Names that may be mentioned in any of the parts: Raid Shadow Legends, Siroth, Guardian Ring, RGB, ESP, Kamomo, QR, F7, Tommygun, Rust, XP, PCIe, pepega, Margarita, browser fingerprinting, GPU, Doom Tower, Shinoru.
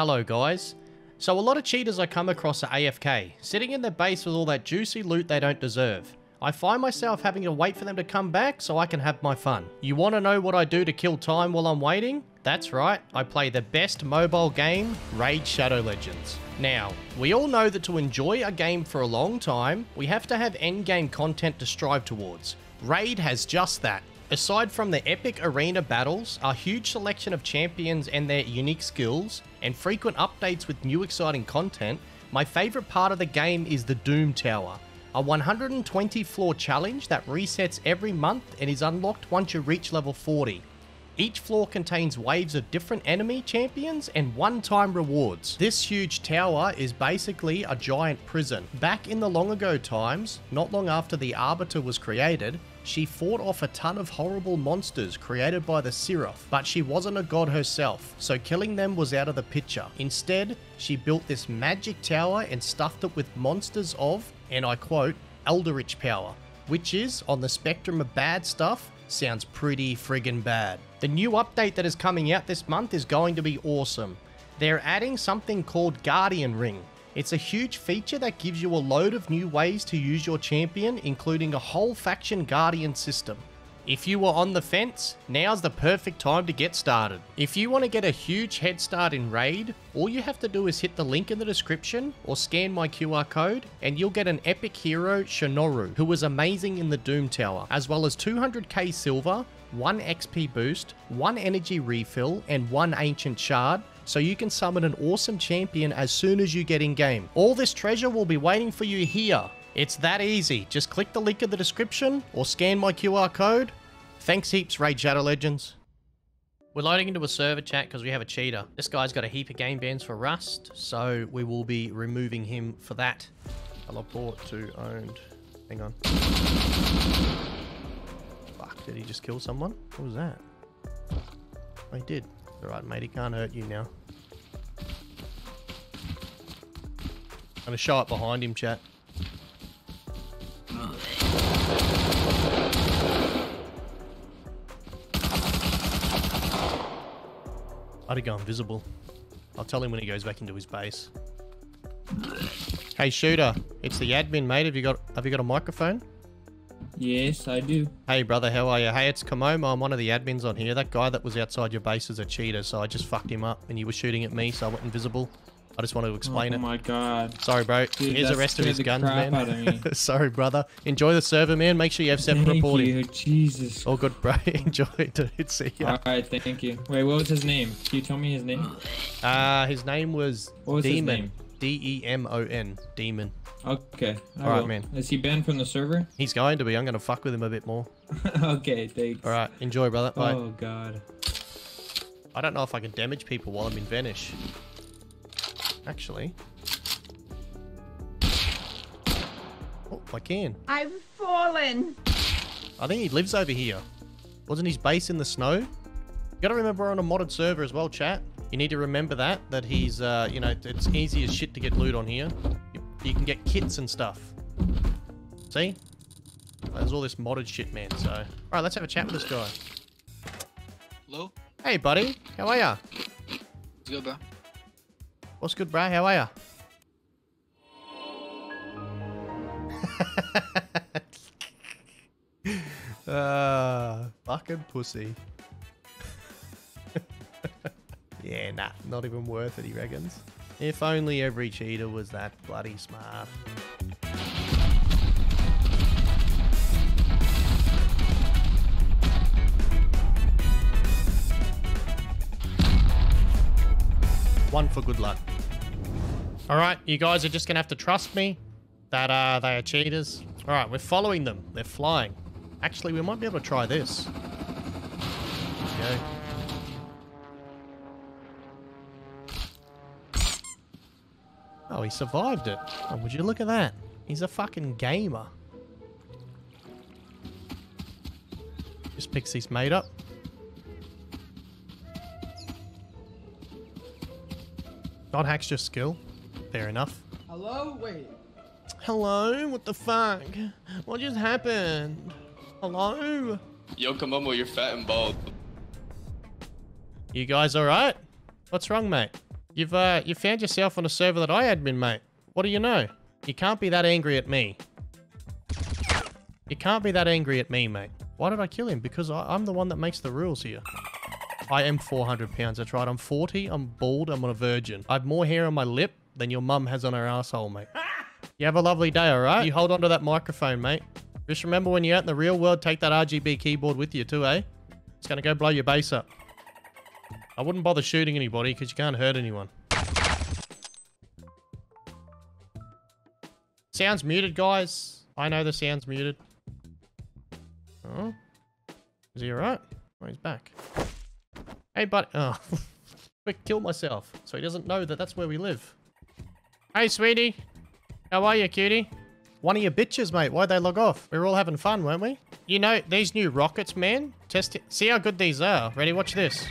Hello guys. So a lot of cheaters I come across are AFK, sitting in their base with all that juicy loot they don't deserve. I find myself having to wait for them to come back so I can have my fun. You want to know what I do to kill time while I'm waiting? That's right, I play the best mobile game, Raid Shadow Legends. Now, we all know that to enjoy a game for a long time, we have to have endgame content to strive towards. Raid has just that. Aside from the epic arena battles, a huge selection of champions and their unique skills, and frequent updates with new exciting content, my favourite part of the game is the Doom Tower. A 120 floor challenge that resets every month and is unlocked once you reach level 40. Each floor contains waves of different enemy champions and one-time rewards. This huge tower is basically a giant prison. Back in the long ago times, not long after the Arbiter was created, she fought off a ton of horrible monsters created by the Siroth, but she wasn't a god herself, so killing them was out of the picture. Instead, she built this magic tower and stuffed it with monsters of, and I quote, Eldritch power, which is, on the spectrum of bad stuff, sounds pretty friggin' bad. The new update that is coming out this month is going to be awesome. They're adding something called Guardian Ring. It's a huge feature that gives you a load of new ways to use your champion, including a whole faction guardian system. If you were on the fence, now's the perfect time to get started. If you want to get a huge head start in Raid, all you have to do is hit the link in the description or scan my QR code and you'll get an epic hero, Shinoru, who was amazing in the Doom Tower, as well as 200k silver, 1 XP boost, 1 energy refill and 1 ancient shard, so you can summon an awesome champion as soon as you get in game. All this treasure will be waiting for you here. It's that easy. Just click the link in the description or scan my QR code. Thanks heaps, Raid Shadow Legends. We're loading into a server chat because we have a cheater. This guy's got a heap of game bans for Rust, so we will be removing him for that. I logged bought to owned. Hang on. Fuck, did he just kill someone? What was that? Oh, he did. Alright mate, he can't hurt you now. I'm gonna show up behind him, chat. I'd have gone invisible. I'll tell him when he goes back into his base. Hey shooter, it's the admin mate. Have you got a microphone? Yes, I do. Hey brother, how are you? Hey, it's Kamomo. I'm one of the admins on here. That guy that was outside your base is a cheater, so I just fucked him up and you were shooting at me, so I went invisible. I just want to explain it. Oh my god. Sorry bro. Dude, here's the rest of his guns, man. Sorry brother. Enjoy the server, man. Make sure you have separate reporting. You. Jesus. All good, bro. Enjoy it, dude. See ya. Alright, thank you. Wait, what was his name? Can you tell me his name? His name was Demon. D-E-M-O-N. Demon. Okay. Alright, man. Is he banned from the server? He's going to be. I'm going to fuck with him a bit more. Okay, thanks. Alright, enjoy, brother. Bye. Oh, God. I don't know if I can damage people while I'm in Vanish. Actually. Oh, I can. I've fallen. I think he lives over here. Wasn't his base in the snow? You gotta remember we're on a modded server as well, chat. You need to remember that he's, you know, it's easy as shit to get loot on here. You can get kits and stuff. See? There's all this modded shit, man, so. All right, let's have a chat with this guy. Hello? Hey, buddy. How are ya? What's good, bro? What's good, bro? How are ya? Fucking pussy. Yeah, nah, not even worth it, he reckons. If only every cheater was that bloody smart. One for good luck. All right, you guys are just gonna have to trust me that they are cheaters. All right, we're following them. They're flying. Actually, we might be able to try this. There we go. Oh, he survived it. Oh, would you look at that? He's a fucking gamer. Just picks his mate up. God hacks your skill. Fair enough. Hello? Wait. Hello? What the fuck? What just happened? Hello? Yo, Kamomo, you're fat and bald. You guys alright? What's wrong, mate? You found yourself on a server that I admin, mate. What do you know? You can't be that angry at me. You can't be that angry at me, mate. Why did I kill him? Because I'm the one that makes the rules here. I am 400 pounds, that's right. I'm 40, I'm bald, I'm a virgin. I have more hair on my lip than your mum has on her asshole, mate. You have a lovely day, all right? You hold on to that microphone, mate. Just remember when you're out in the real world, take that RGB keyboard with you too, eh? It's gonna go blow your base up. I wouldn't bother shooting anybody because you can't hurt anyone. Sound's muted, guys. I know the sound's muted. Oh, is he all right? Oh, he's back. Hey, buddy. Oh, quick, kill myself. So he doesn't know that that's where we live. Hey, sweetie. How are you, cutie? One of your bitches, mate. Why'd they log off? We were all having fun, weren't we? You know, these new rockets, man. Test it. See how good these are. Ready? Watch this.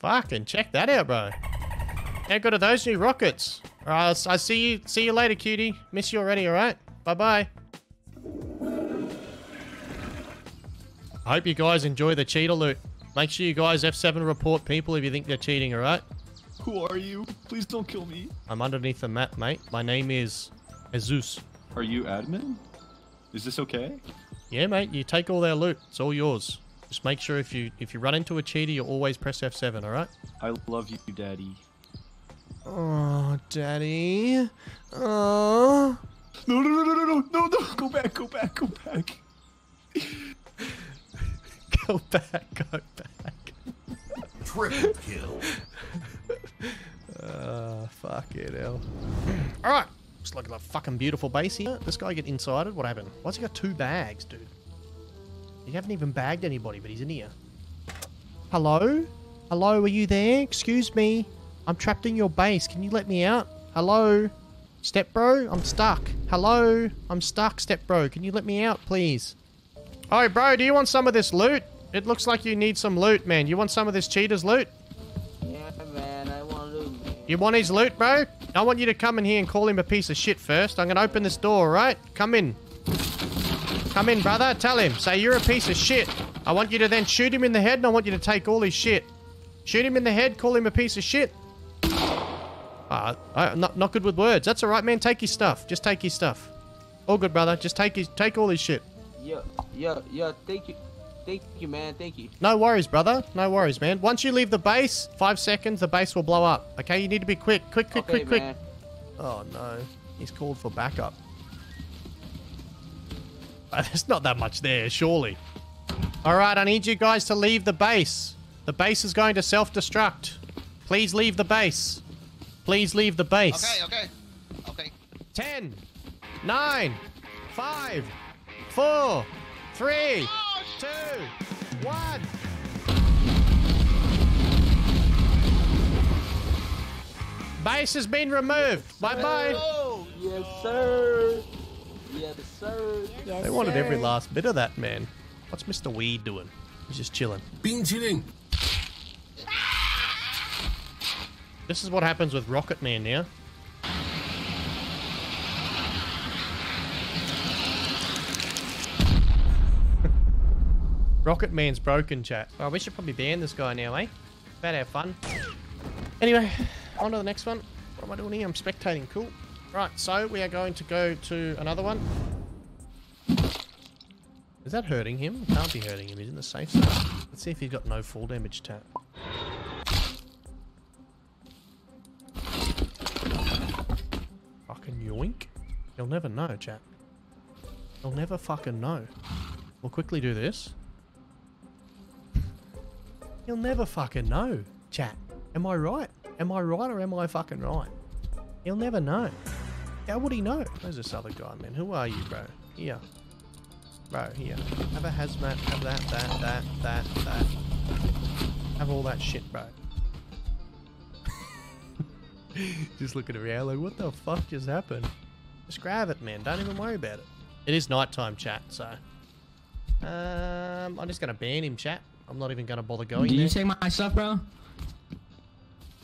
Fucking check that out, bro. How good are those new rockets? All right, I see you later, cutie. Miss you already, all right? Bye-bye. I hope you guys enjoy the cheater loot. Make sure you guys F7 report people if you think they're cheating, all right? Who are you? Please don't kill me. I'm underneath the map, mate. My name is Jesus. Are you admin? Is this okay? Yeah, mate. You take all their loot. It's all yours. Just make sure if you run into a cheater, you always press F7, all right? I love you, Daddy. Oh, Daddy. Oh. No, no, no, no, no, no, no. Go back, go back, go back. Go back, go back. Triple kill. Fuck it, hell. Alright. Looks like a fucking beautiful base here. This guy get insided. What happened? Why's he got two bags, dude? He haven't even bagged anybody, but he's in here. Hello? Hello, are you there? Excuse me. I'm trapped in your base. Can you let me out? Hello? Step bro? I'm stuck. Hello? I'm stuck, step bro. Can you let me out, please? Oh, bro, do you want some of this loot? It looks like you need some loot, man. You want some of this cheater's loot? Yeah, man, I want loot, man. You want his loot, bro? I want you to come in here and call him a piece of shit first. I'm going to open this door, right? Come in. Come in, brother. Tell him. Say, you're a piece of shit. I want you to then shoot him in the head, and I want you to take all his shit. Shoot him in the head, call him a piece of shit. Not good with words. That's all right, man. Take his stuff. Just take his stuff. All good, brother. Just take all his shit. Yo, thank you, man, thank you. No worries, brother. No worries, man. Once you leave the base, 5 seconds, the base will blow up. Okay, you need to be quick. Man. Oh no, he's called for backup. There's not that much there, surely. All right, I need you guys to leave the base. The base is going to self-destruct. Please leave the base. Please leave the base. Okay. 10, 9, 5, 4, 3, 2, 1. Base has been removed. Yes, bye-bye. Yes, sir. Yes, sir. They wanted every last bit of that, man. What's Mr. Weed doing? He's just chilling. Been chilling. This is what happens with Rocket Man now. Rocket Man's broken, chat. Well, we should probably ban this guy now, eh? About our fun. Anyway, on to the next one. What am I doing here? I'm spectating. Cool. Right, so we are going to go to another one. Is that hurting him? It can't be hurting him. He's in the safe zone. Let's see if he's got no fall damage, chat. Fucking yoink. You'll never know, chat. You'll never fucking know. We'll quickly do this. You'll never fucking know, chat. Am I right? Am I right or am I fucking right? He'll never know. How would he know? Where's this other guy, man? Who are you, bro? Here. Bro, here. Have a hazmat. Have that. Have all that shit, bro. Just looking around like, what the fuck just happened? Just grab it, man. Don't even worry about it. It is nighttime, chat, so... I'm just going to ban him, chat. I'm not even gonna bother going. Did you take my stuff, bro?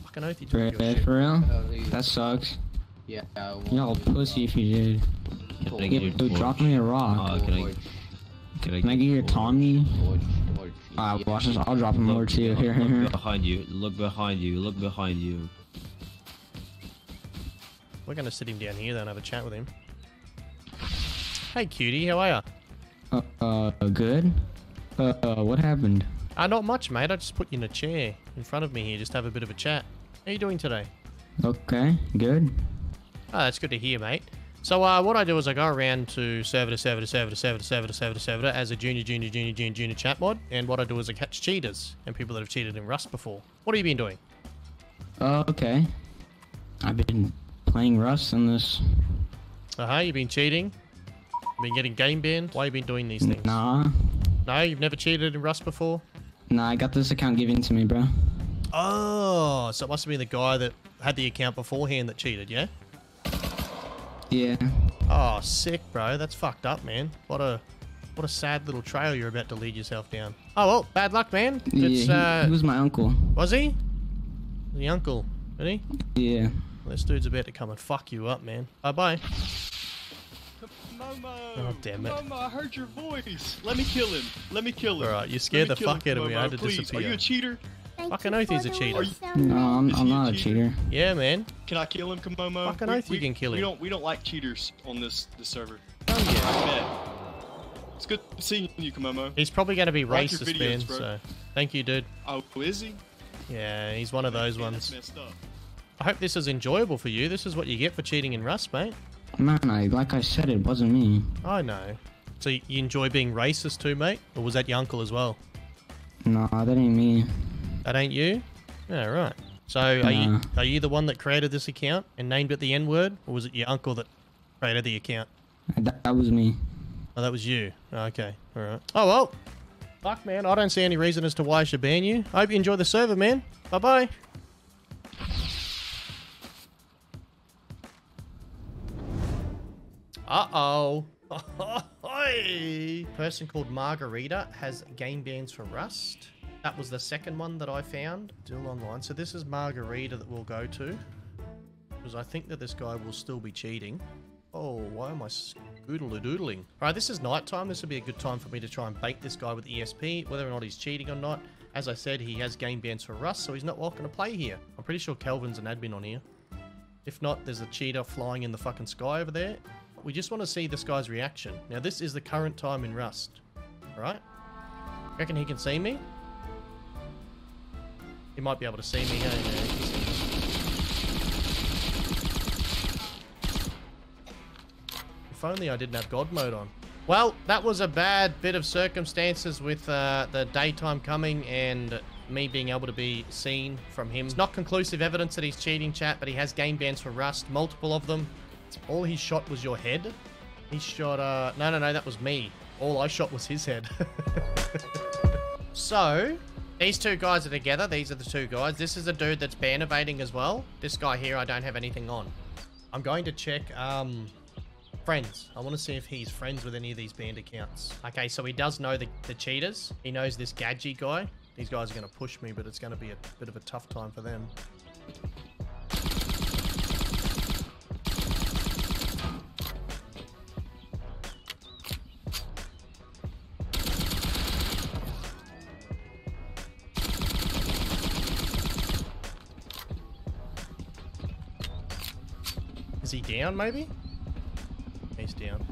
Fucking oath you took your shit. For real? That sucks. Yeah. Y'all pussy if you did. Can I get your torch? Dude, drop me a rock. Can I get your Tommy? Watch this. I'll drop him more too. Here, here. Look behind you. Look behind you. Look behind you. We're gonna sit him down here then and have a chat with him. Hey, cutie, how are ya? Good. What happened? Not much, mate. I just put you in a chair in front of me here, just have a bit of a chat. How you doing today? Okay, good. Oh, that's good to hear, mate. So, what I do is I go around to server to server to server to server to server to server to server as a junior chat mod, and what I do is I catch cheaters and people that have cheated in Rust before. What have you been doing? Okay. I've been playing Rust in this. Uh-huh, you've been cheating? You've been getting game banned? Why have you been doing these things? Nah. No, you've never cheated in Rust before? Nah, I got this account given to me, bro. Oh, so it must have been the guy that had the account beforehand that cheated, yeah? Yeah. Oh, sick, bro. That's fucked up, man. What a sad little trail you're about to lead yourself down. Oh, well, bad luck, man. It's, yeah, he was my uncle. Was he? The uncle, really? Yeah. This dude's about to come and fuck you up, man. Bye-bye. Oh, damn it. Mama, I heard your voice. Let me kill him. Let me kill him. Alright, you scared the fuck out of me. I had to disappear. Are you a cheater? Fucking oath he's a cheater. No, I'm not a cheater. Yeah, man. Can I kill him, Kamomo? Fucking oath you can kill him. We don't like cheaters on this server. Oh, yeah. It's good seeing you, Kamomo. He's probably going to be racist, man, so... Thank you, dude. Oh, is he? Yeah, he's one of those ones. That's messed up. I hope this is enjoyable for you. This is what you get for cheating in Rust, mate. No, like I said, it wasn't me. I know. So you enjoy being racist too, mate? Or was that your uncle as well? No, that ain't me. That ain't you? Yeah, right. So are you the one that created this account and named it the N-word? Or was it your uncle that created the account? That was me. Oh, that was you. Okay, all right. Oh, well. Fuck, man. I don't see any reason as to why I should ban you. I hope you enjoy the server, man. Bye-bye. Uh-oh. Person called Margarita has game bans for Rust. That was the second one that I found. Still online. So this is Margarita that we'll go to. Because I think that this guy will still be cheating. Oh, why am I scoodle-a-doodling? Alright, this is nighttime. This would be a good time for me to try and bait this guy with ESP, whether or not he's cheating or not. As I said, he has game bans for Rust, so he's not welcome to play here. I'm pretty sure Kelvin's an admin on here. If not, there's a cheater flying in the fucking sky over there. We just want to see this guy's reaction. Now, this is the current time in Rust. Alright? Reckon he can see me? He might be able to see me. If only I didn't have God mode on. Well, that was a bad bit of circumstances with the daytime coming and me being able to be seen from him. It's not conclusive evidence that he's cheating, chat, but he has game bans for Rust. Multiple of them. All he shot was your head. He shot, no, that was me. All I shot was his head. So, these two guys are together. These are the two guys. This is a dude that's ban evading as well. This guy here, I don't have anything on. I'm going to check, friends. I want to see if he's friends with any of these banned accounts. Okay, so he does know the cheaters. He knows this Gadgy guy. These guys are going to push me, but it's going to be a bit of a tough time for them. Is he down, maybe? He's down.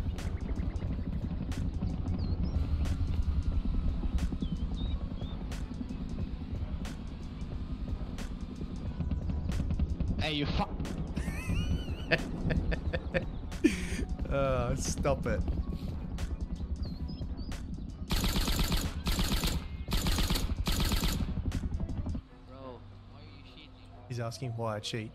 Hey, you fuck. Oh, stop it. Bro, why are you cheating? He's asking why I cheat.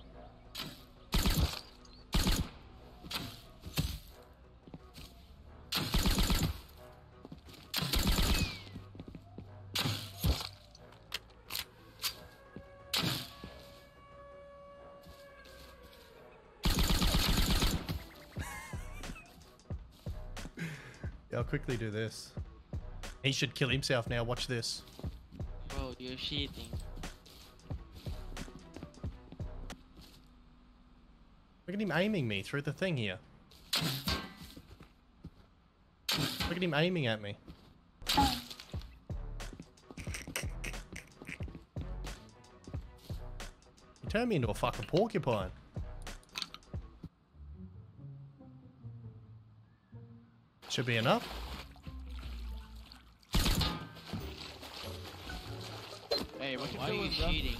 I'll quickly do this. He should kill himself now. Watch this. Bro, you're cheating. Look at him aiming me through the thing here. at him aiming at me. He turned me into a fucking porcupine. Should be enough. Hey, what are you cheating?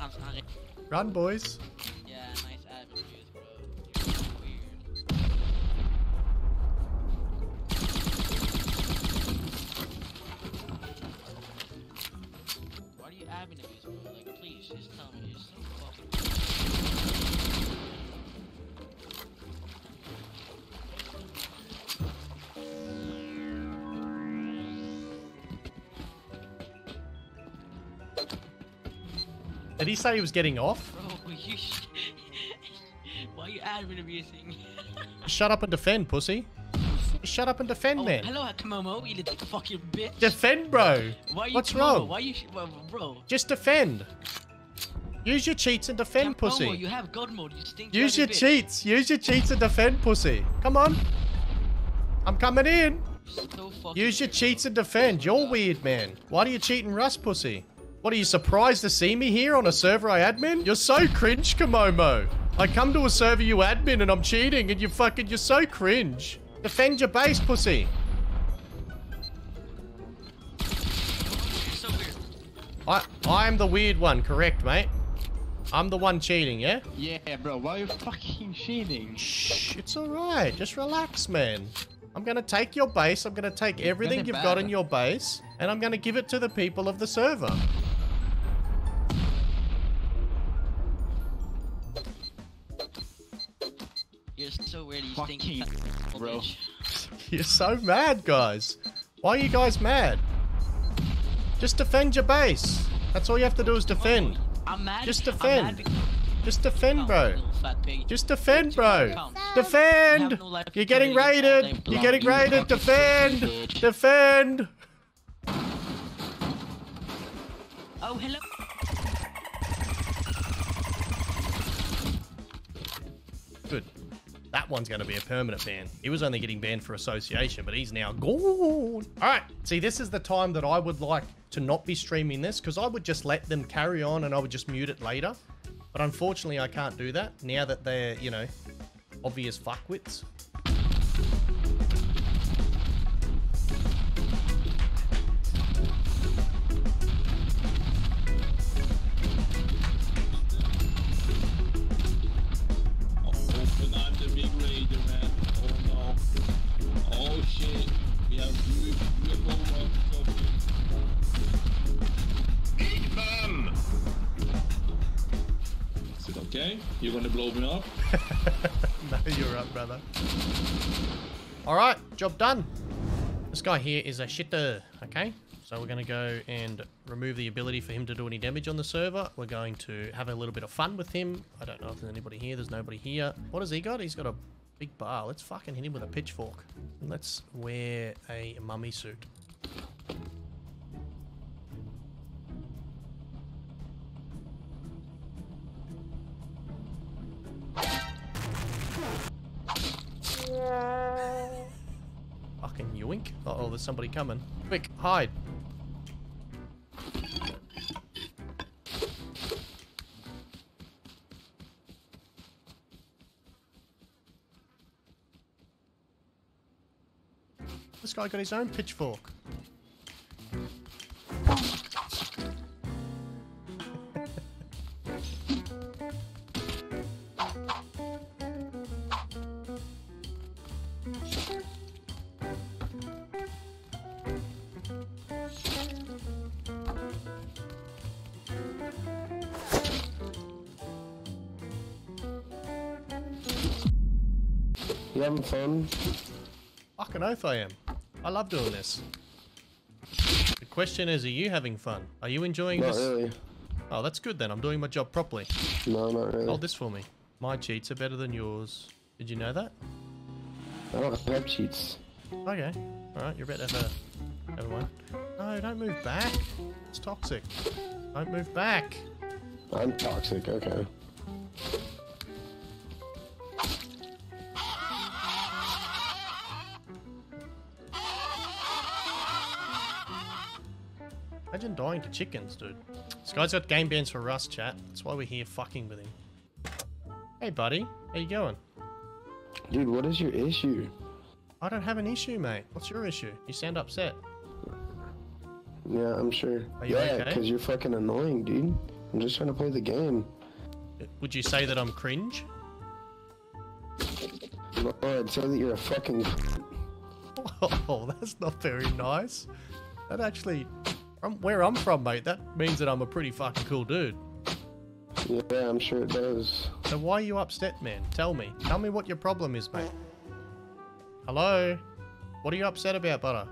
I'm sorry. Run, boys. Yeah, nice admin views, bro. You're so weird. Why do you admin views, bro? Like, please, just tell me. You're so fucking weird. Did he say he was getting off? Bro, you why are you admin abusing? Shut up and defend, pussy. Shut up and defend, oh, man. Hello, Kamomo, you little fucking bitch. Defend, bro. Why are you What's wrong? Why are you, bro? Just defend. Use your cheats and defend, Kamomo, pussy. You have god mode. You stink. Use your cheats. Use your cheats and defend, pussy. Come on. I'm coming in. So use your cheats and defend. You're weird, man. Why do you cheat in Rust, pussy? What, are you surprised to see me here on a server I admin? You're so cringe, Kamomo. I come to a server you admin and I'm cheating and you're so cringe. Defend your base, pussy. So weird. I'm the weird one, correct, mate? I'm the one cheating, yeah? Yeah, bro, why are you fucking cheating? Shh, it's alright. Just relax, man. I'm gonna take your base, I'm gonna take everything you've got in your base, and I'm gonna give it to the people of the server. You're so weird, you fucking bro. You're so mad, guys. Why are you guys mad? Just defend your base. That's all you have to do is defend. I'm mad. Just defend. I'm mad just defend, bro. Just defend, bro. Defend. You're getting raided. You're getting raided. Defend. Defend. Oh, hello. Good. That one's going to be a permanent ban. He was only getting banned for association, but he's now gone. All right. See, this is the time that I would like to not be streaming this because I would just let them carry on and I would just mute it later. But unfortunately, I can't do that now that they're, you know, obvious fuckwits. Okay, you're gonna blow me up? No, you're up, brother. Alright, job done. This guy here is a shitter, okay? So we're gonna go and remove the ability for him to do any damage on the server. We're going to have a little bit of fun with him. I don't know if there's anybody here. There's nobody here. What has he got? He's got a big bar. Let's fucking hit him with a pitchfork. And let's wear a mummy suit. Fucking yoink. Uh-oh, there's somebody coming. Quick, hide. This guy got his own pitchfork. You having fun? Fucking oath I am. I love doing this. The question is, are you having fun? Are you enjoying this? Not really. Oh, that's good then. I'm doing my job properly. No, not really. Hold this for me. My cheats are better than yours. Did you know that? I don't have cheats. Okay. Alright, you're about to have a... Have one. No, don't move back. It's toxic. Don't move back. I'm toxic, okay. Imagine dying to chickens, dude. This guy's got game bans for Rust, chat. That's why we're here fucking with him. Hey, buddy. How you going? Dude, what is your issue? I don't have an issue, mate. What's your issue? You sound upset. Yeah, I'm sure. Are you okay? Because you're fucking annoying, dude. I'm just trying to play the game. Would you say that I'm cringe? No, I'd say that you're a fucking... Oh, that's not very nice. That actually... From where I'm from, mate, that means that I'm a pretty fucking cool dude. Yeah, I'm sure it does. So why are you upset, man? Tell me. Tell me what your problem is, mate. Hello? What are you upset about, Butter?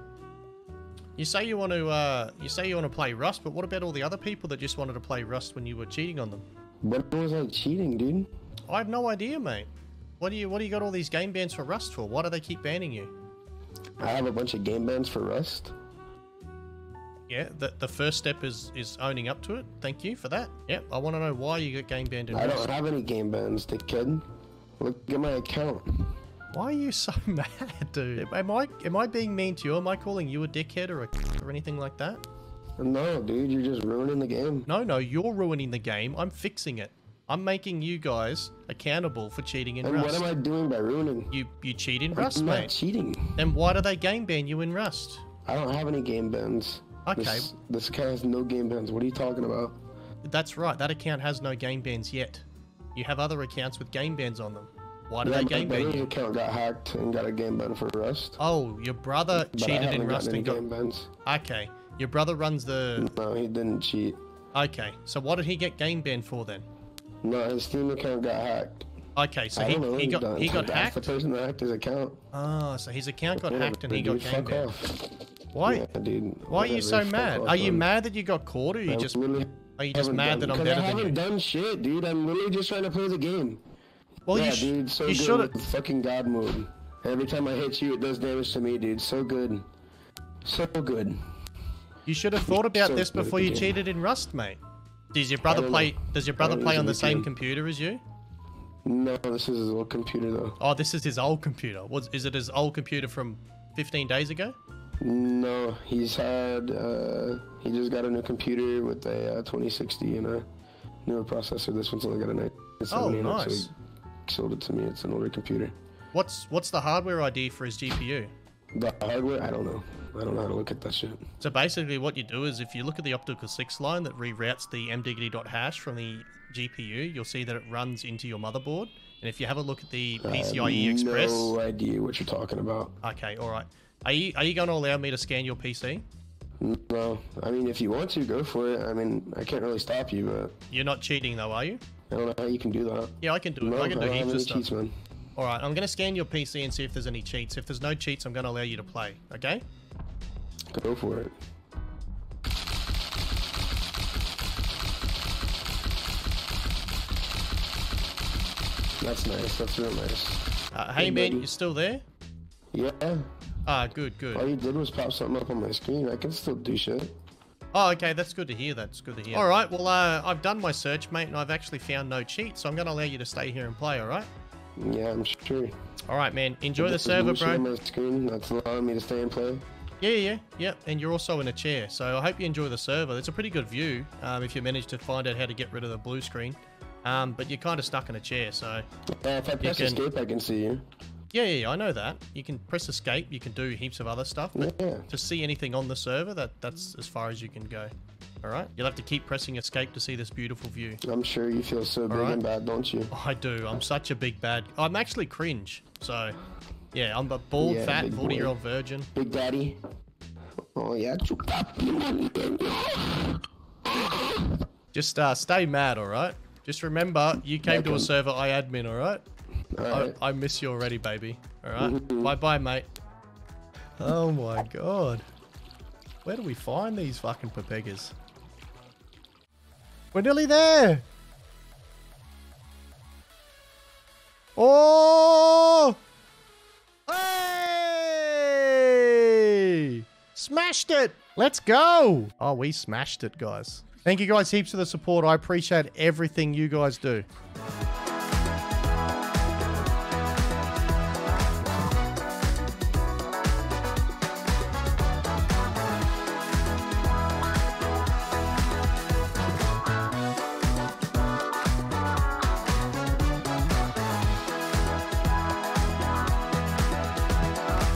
You say you want to play Rust, but what about all the other people that just wanted to play Rust when you were cheating on them? When was I cheating, dude? I have no idea, mate. What do you got all these game bans for Rust for? Why do they keep banning you? I have a bunch of game bans for Rust. Yeah, the first step is owning up to it. Thank you for that. Yep, I want to know why you got game banned in Rust. I don't have any game bans, dick kid. Look at my account. Why are you so mad, dude? Am I being mean to you? Am I calling you a dickhead or a or anything like that? No, dude, you're just ruining the game. No, you're ruining the game. I'm fixing it. I'm making you guys accountable for cheating in Rust. And what am I doing by ruining? You cheat in Rust, mate. I'm not cheating. Then why do they game ban you in Rust? I don't have any game bans. Okay. This guy has no game bans. What are you talking about? That's right. That account has no game bans yet. You have other accounts with game bans on them. Why did they game ban you? My brother's account got hacked and got a game ban for Rust. Oh, your brother cheated in Rust and got game bans. Okay, your brother runs the... No, he didn't cheat. Okay, so what did he get game banned for then? No, his Steam account got hacked. Okay, so he got hacked? That's the person that hacked his account. Oh, so his account got hacked and he got game banned. Why? Yeah, dude, why are you so mad? Are you mad that you got caught, or are you just mad that I'm better than you? I haven't done shit, dude. I'm literally just trying to play the game. Well, yeah, dude, so you good with the fucking god mode. Every time I hit you, it does damage to me, dude. So good. So good. You should have thought about this before you cheated in Rust, mate. Does your brother play on the same computer as you? No, this is his old computer, though. Oh, this is his old computer. Is it his old computer from 15 days ago? No, he's had... he just got a new computer with a 2060 and a newer processor. This one's only got a 970. Oh, nice. Sold it to me. It's an older computer. What's the hardware ID for his GPU? The hardware? I don't know. I don't know how to look at that shit. So basically what you do is if you look at the optical 6 line that reroutes the mdiggity.hash from the GPU, you'll see that it runs into your motherboard. And if you have a look at the PCIe Express... I have no idea what you're talking about. Okay, alright. Are you going to allow me to scan your PC? No. I mean, if you want to, go for it. I mean, I can't really stop you, but... You're not cheating though, are you? I don't know how you can do that. Yeah, I can do it. I can do heaps of stuff. Alright, I'm going to scan your PC and see if there's any cheats. If there's no cheats, I'm going to allow you to play, okay? Go for it. That's nice. That's real nice. Hey, man, you still there? Yeah. Ah, good, good. All you did was pop something up on my screen. I can still do shit. Oh, okay, that's good to hear. That's good to hear. All right, well, I've done my search, mate, and I've actually found no cheat, so I'm going to allow you to stay here and play, all right? Yeah, I'm sure. All right, man. Enjoy the server, bro. On my screen that's allowing me to stay and play. Yeah. And you're also in a chair, so I hope you enjoy the server. It's a pretty good view if you manage to find out how to get rid of the blue screen, but you're kind of stuck in a chair, so... if I press escape, I can see you. Yeah, I know that. You can press escape, you can do heaps of other stuff, but to see anything on the server, that's as far as you can go. Alright? You'll have to keep pressing escape to see this beautiful view. I'm sure you feel so big and bad, don't you? I do. I'm such a big bad... I'm actually cringe, so... Yeah, I'm a bald, fat, 40-year-old virgin. Big daddy. Oh, yeah. Just stay mad, alright? Just remember, you came to a server I admin, alright? I miss you already, baby. Alright? Bye-bye, mate. Oh, my God. Where do we find these fucking pepegas? We're nearly there! Oh! Hey! Smashed it! Let's go! Oh, we smashed it, guys. Thank you guys heaps for the support. I appreciate everything you guys do.